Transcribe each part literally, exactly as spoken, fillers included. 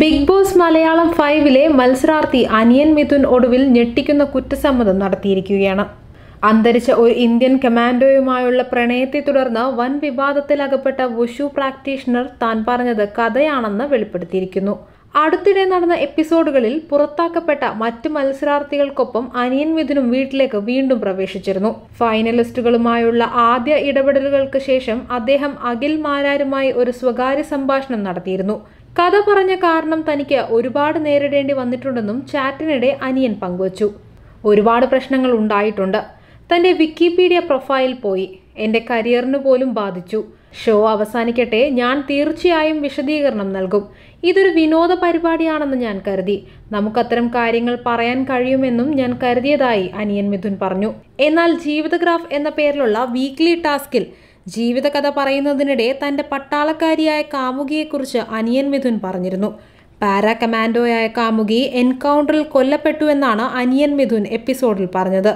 Big boss Malayalam ഫൈവിലെ മത്സരാർത്ഥി അനിയൻ മിഥുൻ ഒടുവിൽ ഞെട്ടിക്കുന്ന കുറ്റസമ്മതം നടത്തിയിരിക്കുകയാണ്. അന്തരിച്ച ഒരു ഇന്ത്യൻ കമാൻഡോയുമായുള്ള പ്രണയത്തെ തുടർന്ന് വൻ വിവാദത്തിലകപ്പെട്ട വുഷു പ്രാക്ടീഷണർ താൻ പറഞ്ഞത് കഥയാണെന്ന് വെളിപ്പെടുത്തിയിരിക്കുന്നു. അടുത്തിടെ നടന്ന എപ്പിസോഡുകളിൽ പുറത്താക്കപ്പെട്ട മറ്റ് മത്സരാർത്ഥികൾക്കൊപ്പം അനിയൻ മിഥുനും വീട്ടിലേക്ക് വീണ്ടും പ്രവേശിച്ചിരുന്നു. ഫൈനലിസ്റ്റുകളുമായുള്ള ആദ്യ ഇടപെടലുകൾക്ക് ശേഷം അദ്ദേഹം അഖിൽ മാരാരുമായി ഒരു സ്വകാര്യ സംഭാഷണം നടത്തിയിരുന്നു. കഥ പറഞ്ഞ കാരണം തനിക്ക് ഒരുപാട് നേരിടേണ്ടി വന്നിട്ടുണ്ടെന്നും ചാറ്റിനിടെ അനിയൻ പങ്കുവച്ചു. ഒരുപാട് പ്രശ്നങ്ങൾ ഉണ്ടായിട്ടുണ്ട്. തൻ്റെ വിക്കിപീഡിയ പ്രൊഫൈൽ പോയി. എൻ്റെ കരിയറിന് പോലും ബാധിച്ചു. ഷോ അവസാനിക്കട്ടെ, ഞാൻ തീർച്ചയായും വിശദീകരണം നൽകും. ഇതൊരു വിനോദ പരിപാടിയാണെന്ന് ഞാൻ കരുതി. നമുക്കത്തരം കാര്യങ്ങൾ പറയാൻ കഴിയുമെന്നും ഞാൻ കരുതിയതായി അനിയൻ മിഥുൻ പറഞ്ഞു. എന്നാൽ ജീവിതഗ്രാഫ് എന്ന പേരിലുള്ള വീക്ക്ലി ടാസ്കിൽ ജീവിതകഥ പറയുന്നതിനിടെ തൻ്റെ പട്ടാളക്കാരിയായ കാമുകിയെക്കുറിച്ച് അനിയൻ മിഥുൻ പറഞ്ഞിരുന്നു. പാരാ കമാൻഡോയായ കാമുകി എൻകൗണ്ടറിൽ കൊല്ലപ്പെട്ടുവെന്നാണ് അനിയൻ മിഥുൻ എപ്പിസോഡിൽ പറഞ്ഞത്.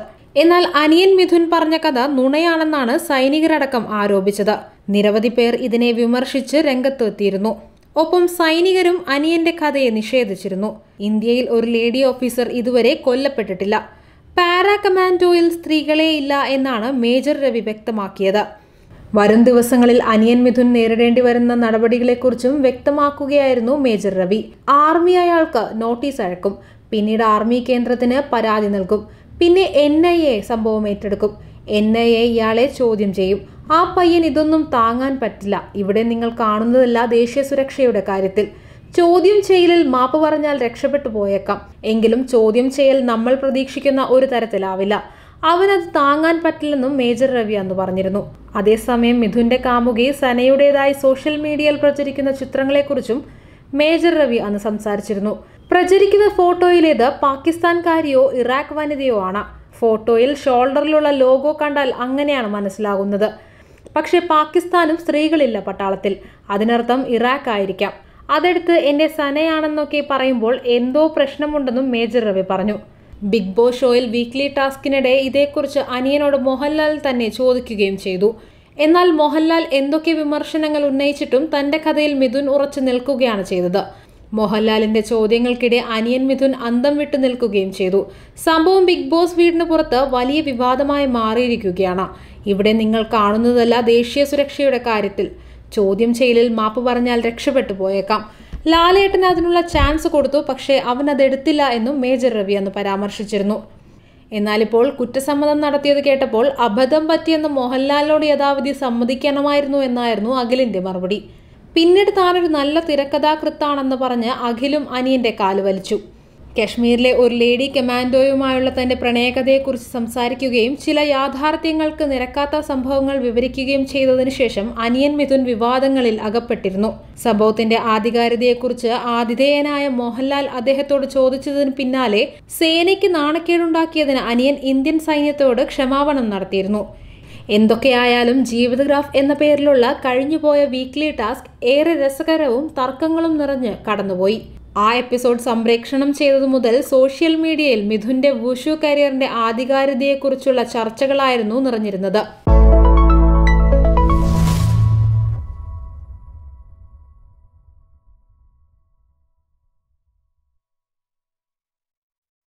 എന്നാൽ അനിയൻ മിഥുൻ പറഞ്ഞ കഥ നുണയാണെന്നാണ് സൈനികരടക്കം ആരോപിച്ചത്. നിരവധി പേർ ഇതിനെ വിമർശിച്ച് രംഗത്തെത്തിയിരുന്നു. ഒപ്പം സൈനികരും അനിയന്റെ കഥയെ നിഷേധിച്ചിരുന്നു. ഇന്ത്യയിൽ ഒരു ലേഡി ഓഫീസർ ഇതുവരെ കൊല്ലപ്പെട്ടിട്ടില്ല. പാരാ കമാൻഡോയിൽ സ്ത്രീകളെ ഇല്ല എന്നാണ് മേജർ രവി വ്യക്തമാക്കിയത്. വരും ദിവസങ്ങളിൽ അനിയൻ മിഥുൻ നേരിടേണ്ടി വരുന്ന നടപടികളെക്കുറിച്ചും വ്യക്തമാക്കുകയായിരുന്നു മേജർ രവി. ആർമി അയാൾക്ക് നോട്ടീസ് അയക്കും, പിന്നീട് ആർമി കേന്ദ്രത്തിന് പരാതി നൽകും, പിന്നെ എൻ ഐ എ സംഭവം ഏറ്റെടുക്കും, എൻ ഐ എ ഇയാളെ ചോദ്യം ചെയ്യും. ആ പയ്യൻ ഇതൊന്നും താങ്ങാൻ പറ്റില്ല. ഇവിടെ നിങ്ങൾ കാണുന്നതല്ല ദേശീയ സുരക്ഷയുടെ കാര്യത്തിൽ. ചോദ്യം ചെയ്യലിൽ മാപ്പ് പറഞ്ഞാൽ രക്ഷപ്പെട്ടു പോയേക്കാം, എങ്കിലും ചോദ്യം ചെയ്യൽ നമ്മൾ പ്രതീക്ഷിക്കുന്ന ഒരു തരത്തിലാവില്ല. അവനത് താങ്ങാൻ പറ്റില്ലെന്നും മേജർ രവി അന്ന് പറഞ്ഞിരുന്നു. അതേസമയം മിഥുന്റെ കാമുകി സനയുടേതായി സോഷ്യൽ മീഡിയയിൽ പ്രചരിക്കുന്ന ചിത്രങ്ങളെക്കുറിച്ചും മേജർ രവി അന്ന് സംസാരിച്ചിരുന്നു. പ്രചരിക്കുന്ന ഫോട്ടോയിലേത് പാകിസ്ഥാൻകാരിയോ ഇറാഖ് വനിതയോ ആണ്. ഫോട്ടോയിൽ ഷോൾഡറിലുള്ള ലോഗോ കണ്ടാൽ അങ്ങനെയാണ് മനസ്സിലാകുന്നത്. പക്ഷേ പാകിസ്ഥാനും സ്ത്രീകളില്ല പട്ടാളത്തിൽ, അതിനർത്ഥം ഇറാഖ് ആയിരിക്കാം. അതെടുത്ത് എൻ്റെ സനയാണെന്നൊക്കെ പറയുമ്പോൾ എന്തോ പ്രശ്നമുണ്ടെന്നും മേജർ രവി പറഞ്ഞു. ബിഗ് ബോസ് ഷോയിൽ വീക്ക്ലി ടാസ്കിനിടെ ഇതേക്കുറിച്ച് അനിയനോട് മോഹൻലാൽ തന്നെ ചോദിക്കുകയും ചെയ്തു. എന്നാൽ മോഹൻലാൽ എന്തൊക്കെ വിമർശനങ്ങൾ ഉന്നയിച്ചിട്ടും തൻ്റെ കഥയിൽ മിഥുൻ ഉറച്ചു നിൽക്കുകയാണ് ചെയ്തത്. മോഹൻലാലിൻ്റെ ചോദ്യങ്ങൾക്കിടെ അനിയൻ മിഥുൻ അന്തം വിട്ടു നിൽക്കുകയും ചെയ്തു. സംഭവം ബിഗ് ബോസ് വീടിന് പുറത്ത് വലിയ വിവാദമായി മാറിയിരിക്കുകയാണ്. ഇവിടെ നിങ്ങൾ കാണുന്നതല്ല ദേശീയ സുരക്ഷയുടെ കാര്യത്തിൽ. ചോദ്യം ചെയ്യലിൽ മാപ്പ് പറഞ്ഞാൽ രക്ഷപ്പെട്ടു പോയേക്കാം. ലാലേട്ടന് അതിനുള്ള ചാൻസ് കൊടുത്തു, പക്ഷേ അവൻ അതെടുത്തില്ല എന്നും മേജർ രവി അന്ന് പരാമർശിച്ചിരുന്നു. എന്നാലിപ്പോൾ കുറ്റസമ്മതം നടത്തിയത് കേട്ടപ്പോൾ അബദ്ധം പറ്റിയെന്ന് മോഹൻലാലിനോട് യഥാവധി സമ്മതിക്കണമായിരുന്നു എന്നായിരുന്നു അഖിലിൻ്റെ മറുപടി. പിന്നീട് താനൊരു നല്ല തിരക്കഥാകൃത്താണെന്ന് പറഞ്ഞ് അഖിലും അനിയൻ്റെ കാല് വലിച്ചു. കശ്മീരിലെ ഒരു ലേഡി കമാൻഡോയുമായുള്ള തൻ്റെ പ്രണയകഥയെക്കുറിച്ച് സംസാരിക്കുകയും ചില യാഥാർത്ഥ്യങ്ങൾക്ക് നിരക്കാത്ത സംഭവങ്ങൾ വിവരിക്കുകയും ചെയ്തതിനു ശേഷം അനിയൻ മിഥുൻ വിവാദങ്ങളിൽ അകപ്പെട്ടിരുന്നു. സംഭവത്തിന്റെ ആധികാരികതയെക്കുറിച്ച് ആതിഥേയനായ മോഹൻലാൽ അദ്ദേഹത്തോട് ചോദിച്ചതിന് പിന്നാലെ സേനയ്ക്ക് നാണക്കേടുണ്ടാക്കിയതിന് അനിയൻ ഇന്ത്യൻ സൈന്യത്തോട് ക്ഷമാപണം നടത്തിയിരുന്നു. എന്തൊക്കെയായാലും ജീവിതഗ്രാഫ് എന്ന പേരിലുള്ള കഴിഞ്ഞുപോയ വീക്ക്ലി ടാസ്ക് ഏറെ രസകരവും തർക്കങ്ങളും നിറഞ്ഞ് കടന്നുപോയി. ആ എപ്പിസോഡ് സംപ്രേക്ഷണം ചെയ്തതു മുതൽ സോഷ്യൽ മീഡിയയിൽ മിഥുന്റെ വുഷു കരിയറിന്റെ ആധികാരികതയെക്കുറിച്ചുള്ള ചർച്ചകളായിരുന്നു നിറഞ്ഞിരുന്നത്.